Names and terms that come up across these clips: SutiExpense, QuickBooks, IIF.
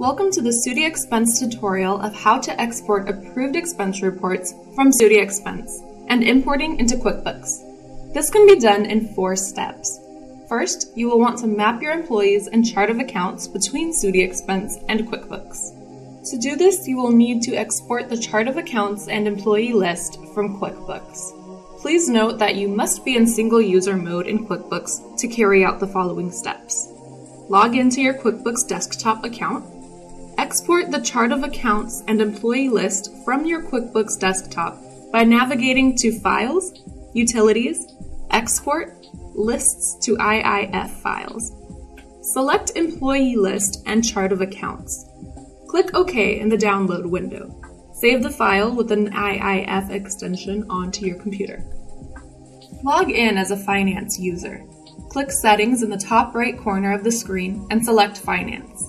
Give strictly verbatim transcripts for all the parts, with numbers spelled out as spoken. Welcome to the SutiExpense tutorial of how to export approved expense reports from SutiExpense and importing into QuickBooks. This can be done in four steps. First, you will want to map your employees and chart of accounts between SutiExpense and QuickBooks. To do this, you will need to export the chart of accounts and employee list from QuickBooks. Please note that you must be in single user mode in QuickBooks to carry out the following steps. Log into your QuickBooks desktop account. Export the chart of accounts and employee list from your QuickBooks desktop by navigating to Files, Utilities, Export, Lists to I I F files. Select Employee List and Chart of Accounts. Click OK in the download window. Save the file with an I I F extension onto your computer. Log in as a finance user. Click Settings in the top right corner of the screen and select Finance.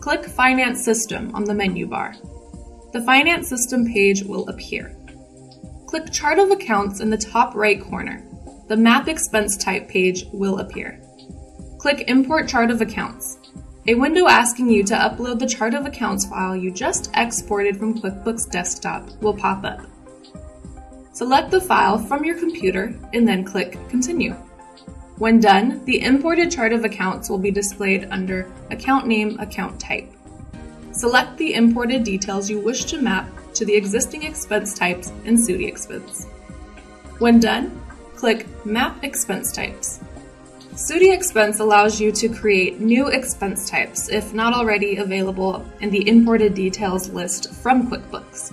Click Finance System on the menu bar. The Finance System page will appear. Click Chart of Accounts in the top right corner. The Map Expense Type page will appear. Click Import Chart of Accounts. A window asking you to upload the chart of accounts file you just exported from QuickBooks Desktop will pop up. Select the file from your computer and then click Continue. When done, the imported chart of accounts will be displayed under Account Name, Account Type. Select the imported details you wish to map to the existing expense types in SutiExpense. When done, click Map Expense Types. SutiExpense allows you to create new expense types if not already available in the imported details list from QuickBooks.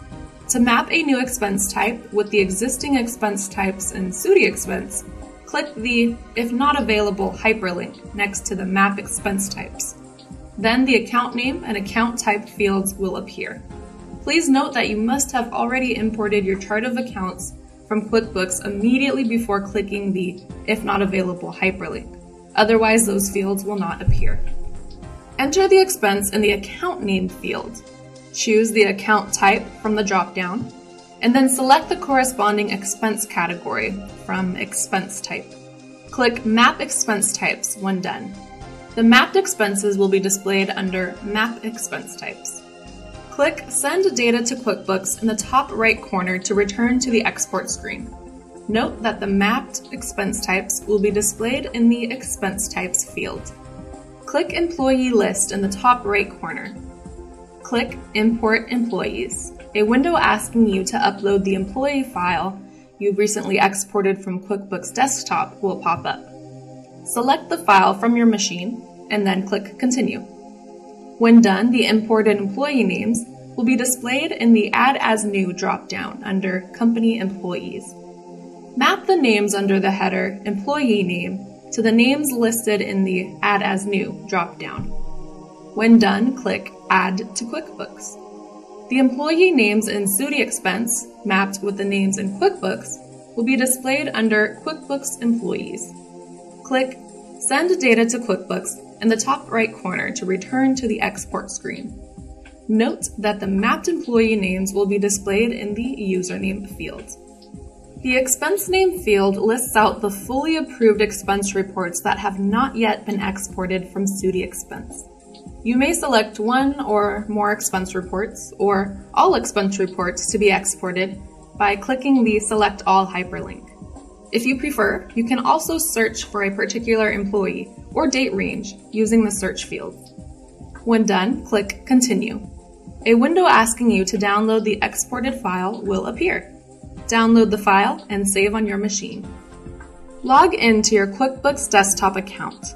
To map a new expense type with the existing expense types in SutiExpense, click the If Not Available hyperlink next to the Map Expense Types. Then the account name and account type fields will appear. Please note that you must have already imported your chart of accounts from QuickBooks immediately before clicking the If Not Available hyperlink. Otherwise, those fields will not appear. Enter the expense in the Account Name field. Choose the account type from the drop-down, and then select the corresponding expense category from Expense Type. Click Map Expense Types when done. The mapped expenses will be displayed under Map Expense Types. Click Send Data to QuickBooks in the top right corner to return to the export screen. Note that the mapped expense types will be displayed in the Expense Types field. Click Employee List in the top right corner. Click Import Employees. A window asking you to upload the employee file you recently exported from QuickBooks Desktop will pop up. Select the file from your machine and then click Continue. When done, the imported employee names will be displayed in the Add as New drop-down under Company Employees. Map the names under the header Employee Name to the names listed in the Add as New drop-down. When done, click Add to QuickBooks. The employee names in SutiExpense, mapped with the names in QuickBooks, will be displayed under QuickBooks Employees. Click Send Data to QuickBooks in the top right corner to return to the export screen. Note that the mapped employee names will be displayed in the Username field. The Expense Name field lists out the fully approved expense reports that have not yet been exported from SutiExpense. You may select one or more expense reports, or all expense reports to be exported, by clicking the Select All hyperlink. If you prefer, you can also search for a particular employee or date range using the search field. When done, click Continue. A window asking you to download the exported file will appear. Download the file and save on your machine. Log in to your QuickBooks Desktop account.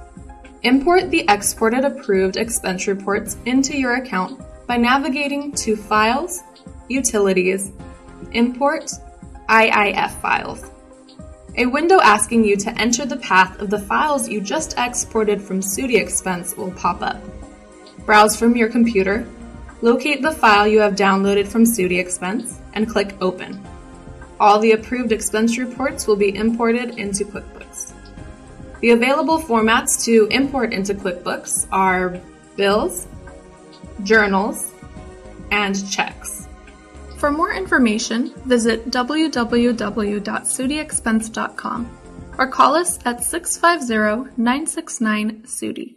Import the exported approved expense reports into your account by navigating to Files, Utilities, Import, I I F Files. A window asking you to enter the path of the files you just exported from SutiExpense will pop up. Browse from your computer, locate the file you have downloaded from SutiExpense, and click Open. All the approved expense reports will be imported into QuickBooks. The available formats to import into QuickBooks are bills, journals, and checks. For more information, visit w w w dot sutiexpense dot com or call us at six five zero, nine six nine, SUTI.